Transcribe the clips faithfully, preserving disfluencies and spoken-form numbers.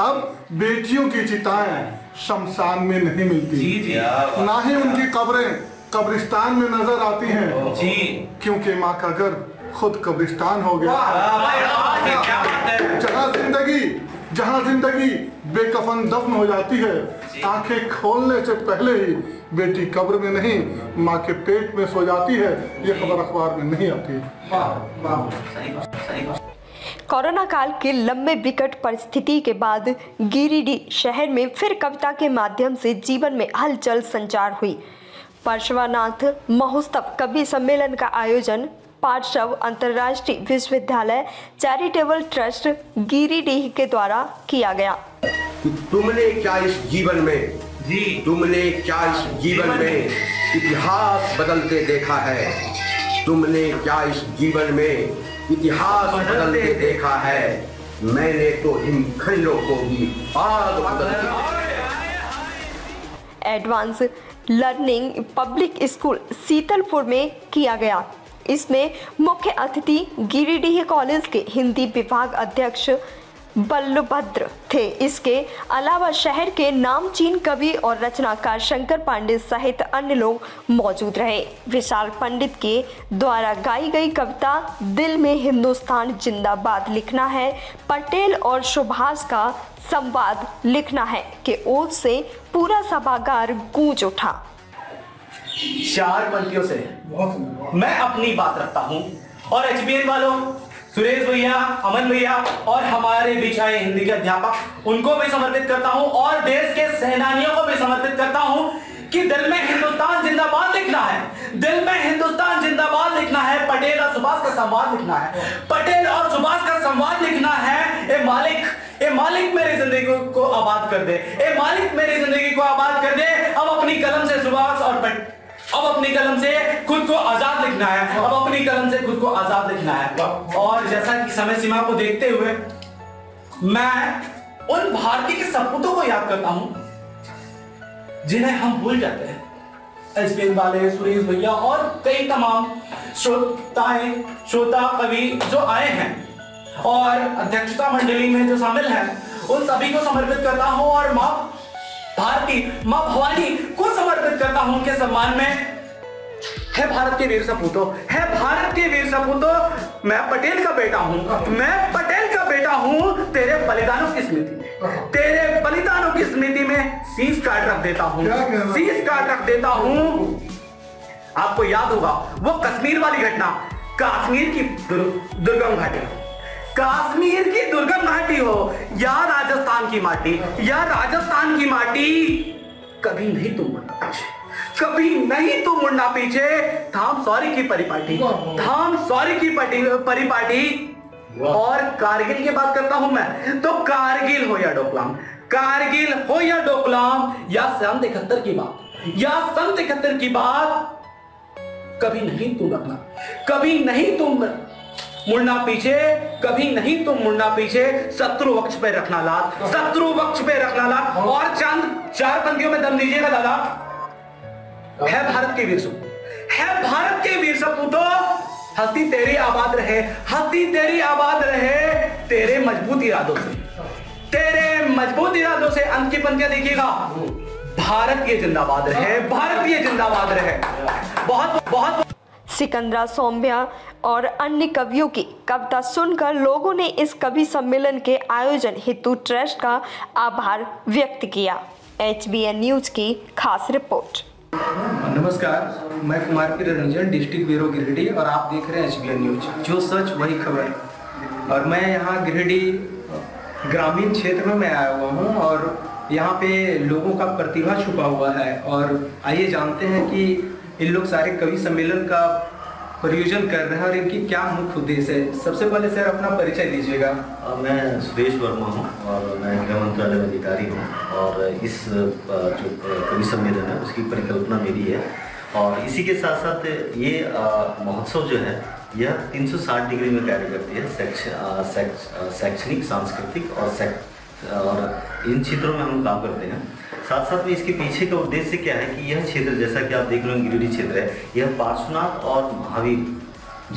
अब बेटियों की चिताएं शमशान में नहीं मिलती जी जी। ना ही उनकी कब्रें कब्रिस्तान में नजर आती हैं जी, क्योंकि माँ का घर खुद कब्रिस्तान हो गया। जहाँ जिंदगी जहाँ जिंदगी बेकफन दफन हो जाती है, आंखें खोलने से पहले ही बेटी कब्र में नहीं माँ के पेट में सो जाती है। ये खबर अखबार में नहीं आती। कोरोना काल के लंबे विकट परिस्थिति के बाद गिरिडीह शहर में फिर कविता के माध्यम से जीवन में हलचल संचार हुई। पार्श्वनाथ महोत्सव कवि सम्मेलन का आयोजन पार्श्व अंतर्राष्ट्रीय विश्वविद्यालय चैरिटेबल ट्रस्ट गिरिडीह के द्वारा किया गया। तुमने क्या इस जीवन में जी तुमने क्या इस जीवन में इतिहास बदलते देखा है, तुमने क्या इस जीवन में इतिहास बदलते देखा है, मैंने तो इन खंडों को भी आग बदलते। Advance learning public school Sitalpur में किया गया। इसमें मुख्य अतिथि गिरिडीह कॉलेज के हिंदी विभाग अध्यक्ष बल्लभद्र थे। इसके अलावा शहर के नामचीन कवि और रचनाकार शंकर पांडे सहित अन्य लोग मौजूद रहे। विशाल पंडित के द्वारा गाई गई कविता दिल में हिंदुस्तान जिंदाबाद लिखना है, पटेल और सुभाष का संवाद लिखना है के ओर से पूरा सभागार गूंज उठा। चार पंक्तियों से मैं अपनी बात रखता हूँ और एच बी एन वालों सुरेश भैया, अमन भैया और हमारे बीच आए हिंदी के अध्यापक, उनको भी समर्पित करता हूं और देश के सेनानियों को भी समर्पित करता हूं कि दिल में हिंदुस्तान जिंदाबाद लिखना है, दिल में हिंदुस्तान जिंदाबाद लिखना है, पटेल और सुभाष का संवाद लिखना है, पटेल और सुभाष का संवाद लिखना है। ए मालिक, ए मालिक मेरी जिंदगी को आबाद कर दे, ए मालिक मेरी जिंदगी को आबाद कर दे। अब अपनी कलम से सुभाष और पटेल, अब अपनी कलम से खुद को आजाद लिखना है, अब अपनी कलम से खुद को आजाद लिखना है। और जैसा कि समय सीमा को देखते हुए मैं उन भारतीय के सपूतों को याद करता हूं जिन्हें हम भूल जाते हैं। एस बी एन वाले, सुरेश भैया और कई तमाम श्रोताएं श्रोता कवि जो आए हैं और अध्यक्षता मंडली में जो शामिल हैं, उन सभी को समर्पित करता हूं और मां भारती, मां भवानी को समर्पित करता हूं उनके सम्मान में। है भारत के वीर सपूतों, है भारत के वीर सपूतों, मैं पटेल का बेटा हूं, मैं पटेल का बेटा हूं, तेरे बलिदानों की स्मृति में, तेरे बलिदानों की स्मृति में शीश काट रख देता हूं, शीश काट रख देता हूं। आपको याद होगा वो कश्मीर वाली घटना, कश्मीर की दुर, दुर्गम घाटी, कश्मीर की दुर्गम घाटी हो या राजस्थान की माटी, या राजस्थान की माटी, कभी नहीं तुम मुड़ना पीछे, कभी नहीं तुम मुड़ना पीछे, धाम सॉरी की परिपाटी, धाम सॉरी की परिपाटी। और कारगिल की बात करता हूं मैं तो कारगिल हो या डोकलाम, कारगिल हो या डोकलाम, या सन इकहत्तर की बात, या सन इकहत्तर की बात, कभी नहीं तुम रखना, कभी नहीं तुम मुड़ना पीछे, कभी नहीं तुम मुड़ना पीछे, शत्रु वक्ष पे रखना लात, शत्रु वक्ष पे रखना लात। और चांद चार पंक्तियों में दम दीजिएगा दादा। है भारत के वीर सपूत, है भारत के वीर सपूतों, हस्ती तेरी आबाद रहे, हस्ती तेरी आबाद रहे, तेरे मजबूत इरादों से, तेरे मजबूत इरादों से। अंत की पंक्तियां देखिएगा, भारत ये जिंदाबाद रहे, भारत ये जिंदाबाद रहे। बहुत बहुत सिकंदरा सौम्या और अन्य कवियों की कविता सुनकर लोगों ने इस कवि सम्मेलन के आयोजन हेतु ट्रस्ट का आभार व्यक्त किया। एच बी एन न्यूज की खास रिपोर्ट। नमस्कार, मैं कुमार रंजन, डिस्ट्रिक्ट ब्यूरो गिरिडीह, और आप देख रहे हैं एच बी एन न्यूज, जो सच वही खबर। और मैं यहाँ गिरिडीह ग्रामीण क्षेत्र में मैं आया हुआ हूँ और यहाँ पे लोगों का प्रतिभा छुपा हुआ है। और आइए जानते हैं कि इन लोग सारे कवि सम्मेलन का प्रयोजन कर रहे हैं और इनकी क्या मुख्य उद्देश्य है। सबसे पहले सर अपना परिचय दीजिएगा। मैं सुदेश वर्मा हूँ और मैं गृह मंत्रालय अधिकारी हूँ और इस जो कवि सम्मेलन है उसकी परिकल्पना मेरी है। और इसी के साथ साथ ये महोत्सव जो है यह तीन सौ साठ डिग्री में कार्य करती है, शैक्षणिक सेक्ष, सेक्ष, सांस्कृतिक और शैक्षिक और इन क्षेत्रों में हम काम करते हैं। साथ साथ में इसके पीछे का उद्देश्य क्या है कि यह क्षेत्र, जैसा कि आप देख रहे हो गिरिडीह क्षेत्र है, यह पार्श्वनाथ और महावीर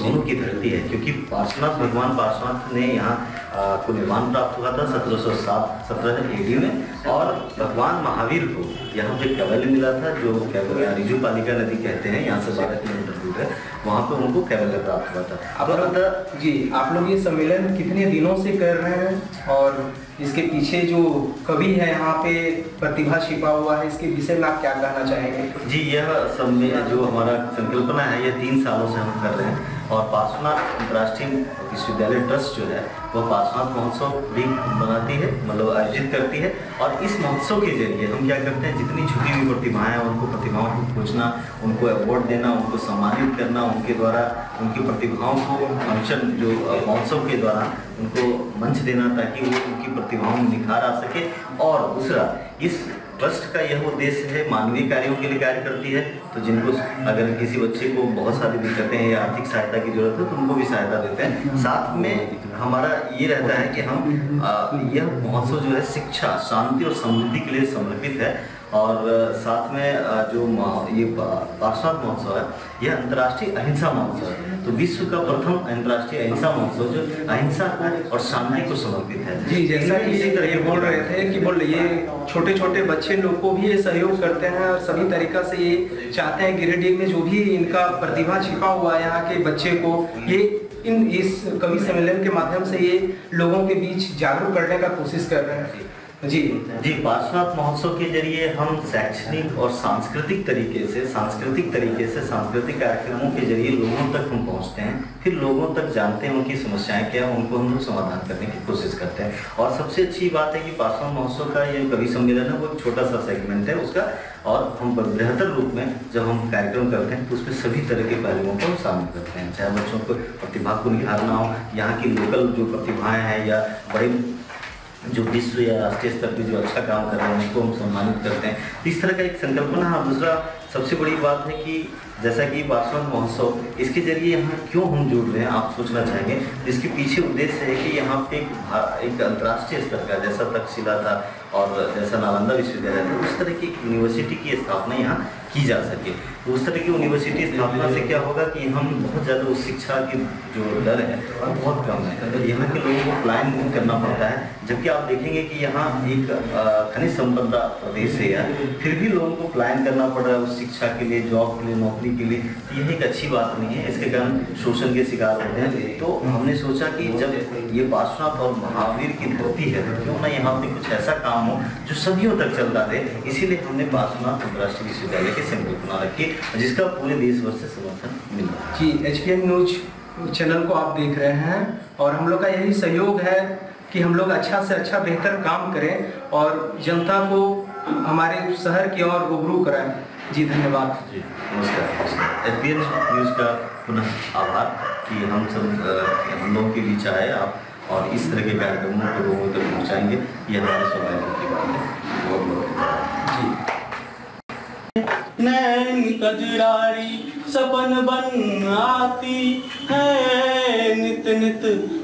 दोनों की धरती है, क्योंकि पार्श्वनाथ भगवान पार्श्वनाथ ने यहाँ को विमान प्राप्त हुआ था सत्रह सौ सात सत्रह ए डी में, और भगवान महावीर को यहाँ पे कैवल मिला था, जो क्या बोलते हैं अरिजू पालिका नदी कहते हैं, यहाँ से बारह किलोमीटर दूर है, वहाँ पे उनको कैवल प्राप्त हुआ था। आप बता जी, आप लोग ये सम्मेलन कितने दिनों से कर रहे हैं और इसके पीछे जो कवि है यहाँ पे प्रतिभा छिपा हुआ है, इसके विषय में आप क्या कहना चाहेंगे? जी, यह सम्मेलन जो हमारा संकल्पना है यह तीन सालों से हम कर रहे हैं, और पार्श्वनाथ अंतर्राष्ट्रीय विश्वविद्यालय ट्रस्ट जो है वह पार्श्वनाथ महोत्सव भी बनाती है, मतलब आयोजित करती है, और इस महोत्सव के जरिए हम क्या करते हैं, जितनी छुपी हुई प्रतिभाएँ हैं उनको प्रतिभाओं को खोजना, उनको अवार्ड देना, उनको सम्मानित करना, उनके द्वारा उनकी प्रतिभाओं को फंक्शन जो महोत्सव के द्वारा उनको मंच देना, ताकि वो उनकी प्रतिभाओं में निखार आ सके। और दूसरा, इस ट्रस्ट का यह उद्देश्य है, मानवीय कार्यों के लिए कार्य करती है, तो जिनको अगर किसी बच्चे को बहुत सारी दिक्कतें हैं या आर्थिक सहायता की जरूरत है तो उनको भी सहायता देते हैं। साथ में हमारा ये रहता है कि हम यह महोत्सव जो है शिक्षा, शांति और समृद्धि के लिए समर्पित है, और साथ में जो ये पार्श्वनाथ महोत्सव है यह अंतर्राष्ट्रीय अहिंसा महोत्सव है, तो विश्व का प्रथम अंतर्राष्ट्रीय अहिंसा महोत्सव जो अहिंसा और शांति को समर्पित है। जी, जैसा कि इसी तरह ये बोल रहे थे कि बोल ये छोटे छोटे बच्चे लोग को भी ये सहयोग करते हैं और सभी तरीका से ये चाहते हैं गिरिडीह में जो भी इनका प्रतिभा छिपा हुआ है यहाँ के बच्चे को ये इन इस कवि सम्मेलन के माध्यम से ये लोगों के बीच जागरूक करने का कोशिश कर रहे हैं। जी जी पार्श्वनाथ महोत्सव के जरिए हम शैक्षणिक और सांस्कृतिक तरीके से सांस्कृतिक तरीके से सांस्कृतिक कार्यक्रमों के जरिए लोगों तक हम पहुंचते हैं, फिर लोगों तक जानते हैं उनकी समस्याएं क्या हैं, उनको हम समाधान करने की कोशिश करते हैं। और सबसे अच्छी बात है कि पार्श्वनाथ महोत्सव का ये कवि सम्मेलन है वो एक छोटा सा सेगमेंट है उसका, और हम बेहतर रूप में जब हम कार्यक्रम करते हैं तो उसमें सभी तरह के पहलुओं को शामिल करते हैं, चाहे बच्चों को प्रतिभा को निखारना हो, यहाँ की लोकल जो प्रतिभाएँ हैं या बड़े जो विश्व या राष्ट्रीय स्तर पर जो अच्छा काम कर रहे हैं उनको हम सम्मानित करते हैं, इस तरह का एक संकल्पना है। दूसरा सबसे बड़ी बात है कि जैसा कि पार्श्वनाथ महोत्सव, इसके जरिए यहाँ क्यों हम जुड़ रहे हैं आप सोचना चाहेंगे, जिसके पीछे उद्देश्य है कि यहाँ पे एक अंतर्राष्ट्रीय स्तर का जैसा तक्षशिला था और जैसा नालंदा विश्वविद्यालय था उस तरह की यूनिवर्सिटी की स्थापना यहाँ की जा सके। तो उस तरह की यूनिवर्सिटी स्थापना से क्या होगा कि हम बहुत ज़्यादा उस शिक्षा की जो दर है वो बहुत कम है, तो यहाँ के लोगों को प्लान नहीं करना पड़ता है, जबकि आप देखेंगे कि यहाँ एक खनिज संपदा प्रदेश है यार, फिर भी लोगों को प्लान करना पड़ रहा है उस शिक्षा के लिए, जॉब के लिए, नौकरी के लिए, यह एक अच्छी बात नहीं है, इसके कारण शोषण के शिकार होते हैं। तो हमने सोचा कि जब ये पार्श्वनाथ और महावीर की धरती है तो क्यों ना यहाँ पे कुछ ऐसा काम हो जो सदियों तक चलता रहे, इसीलिए हमने पार्श्वनाथ अंतर्राष्ट्रीय विश्वविद्यालय की संकल्पना रखी जिसका पूरे देश भर से समर्थन मिला। जी, H B N news channel को आप देख रहे हैं, और हम लोग का यही सहयोग है कि हम लोग अच्छा से अच्छा बेहतर काम करें और जनता को हमारे शहर की ओर रूबरू कराएं। जी, धन्यवाद। जी, नमस्कार। एच बी एन न्यूज़ का पुनः आभार कि हम सब हम लोगों के बीच आए आप, और इस तरह के कार्यक्रमों को लोगों तक पहुँचाएंगे, ये हमारे सौभाग्य की बात है। बहुत बहुत धन्यवाद। जी, नैन कजरारी सपन बन आती है नित नित,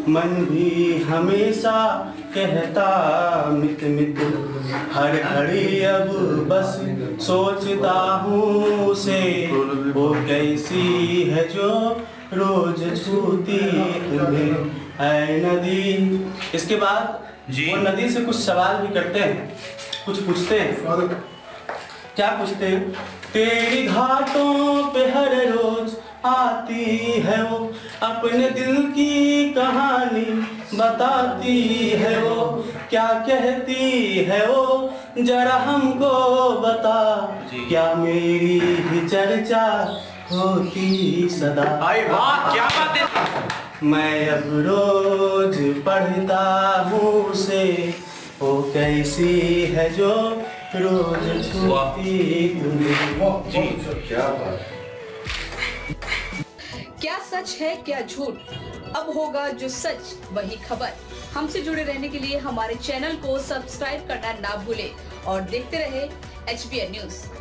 मन भी हमेशा कहता मित मित, हर घड़ी अब बस सोचता हूँ उसे, वो कैसी है जो रोज छूती तुम्हें ऐ नदी। इसके बाद जी वो नदी से कुछ सवाल भी करते हैं, कुछ पूछते हैं। क्या पूछते हैं? तेरी घाटों पे हर रोज आती है वो, अपने दिल की कहानी बताती है वो, क्या कहती है वो जरा हमको बता, क्या मेरी ही चर्चा होती सदा। आए वाह, क्या बात है। मैं अब रोज पढ़ता हूँ उसे, वो कैसी है जो रोज छूती तुम्हें। क्या सच है क्या झूठ, अब होगा जो सच वही खबर। हमसे जुड़े रहने के लिए हमारे चैनल को सब्सक्राइब करना ना भूलें और देखते रहे एच बी एन न्यूज।